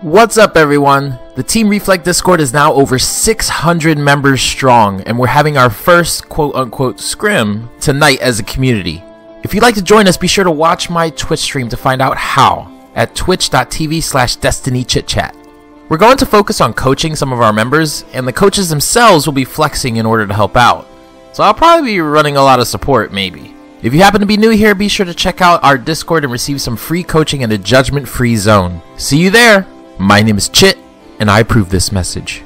What's up, everyone? The Team Reflect Discord is now over 600 members strong, and we're having our first quote-unquote scrim tonight as a community. If you'd like to join us, be sure to watch my Twitch stream to find out how at twitch.tv/DestinyChitChat. We're going to focus on coaching some of our members, and the coaches themselves will be flexing in order to help out. So I'll probably be running a lot of support, maybe. If you happen to be new here, be sure to check out our Discord and receive some free coaching in a judgment-free zone. See you there! My name is Chit, and I approve this message.